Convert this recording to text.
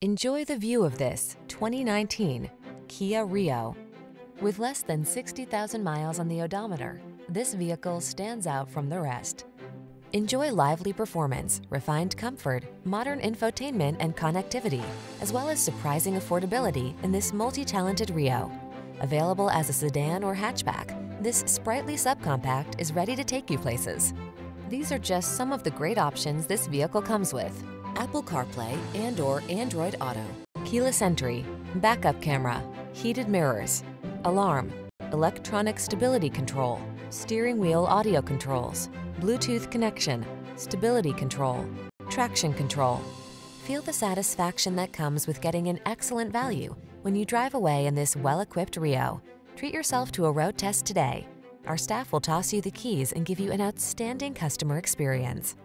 Enjoy the view of this 2019 Kia Rio. With less than 60,000 miles on the odometer, this vehicle stands out from the rest. Enjoy lively performance, refined comfort, modern infotainment and connectivity, as well as surprising affordability in this multi-talented Rio. Available as a sedan or hatchback, this sprightly subcompact is ready to take you places. These are just some of the great options this vehicle comes with: Apple CarPlay and/or Android Auto, keyless entry, backup camera, heated mirrors, alarm, electronic stability control, steering wheel audio controls, Bluetooth connection, stability control, traction control. Feel the satisfaction that comes with getting an excellent value when you drive away in this well-equipped Rio. Treat yourself to a road test today. Our staff will toss you the keys and give you an outstanding customer experience.